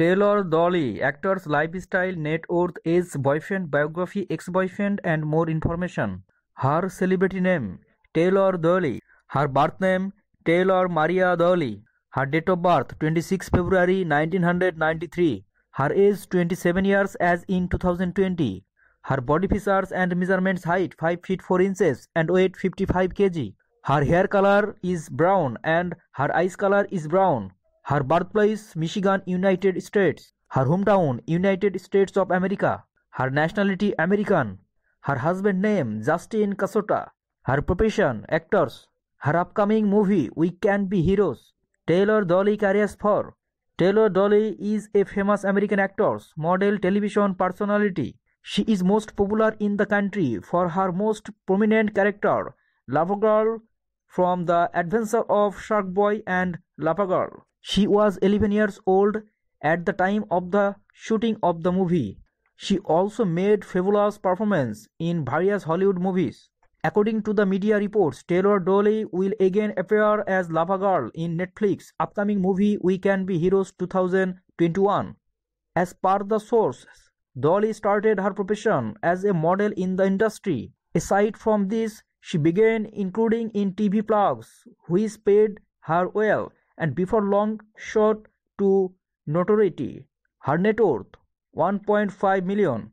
Taylor Dolly, actor's lifestyle, net worth, age, boyfriend, biography, ex-boyfriend, and more information. Her celebrity name, Taylor Dolly. Her birth name, Taylor Maria Dooley. Her date of birth, 26 February 1993. Her age, 27 years as in 2020. Her body features and measurements, height 5 feet 4 inches and weight 55 kg. Her hair color is brown and her eyes color is brown. Her birthplace, Michigan, United States. Her hometown, United States of America. Her nationality, American. Her husband name, Justin Cassotta. Her profession, actors. Her upcoming movie, We Can Be Heroes. Taylor Dolly careers for. Taylor Dolly is a famous American actress, model, television personality. She is most popular in the country for her most prominent character, Lavagirl, from The Adventures of Sharkboy and Lavagirl. She was 11 years old at the time of the shooting of the movie. She also made fabulous performances in various Hollywood movies. According to the media reports, Taylor Dolly will again appear as Lavagirl in Netflix's upcoming movie We Can Be Heroes 2021. As per the source, Dolly started her profession as a model in the industry. Aside from this, she began including in TV plugs, which paid her well, and before long shot to notoriety. Her net worth, $1.5 million.